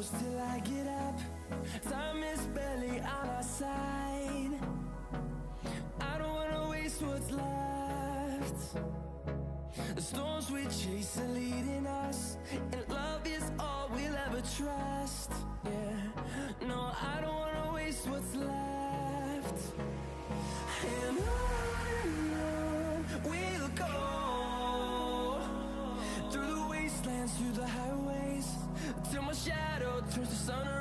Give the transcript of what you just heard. close till I get up. Time is barely on our side. I don't wanna waste what's left. The storms we chase are leading us, and love is all we'll ever trust. Yeah, no, I don't wanna waste what's left. And on we'll go, through the wastelands, through the highways, till my shadow turns to sun.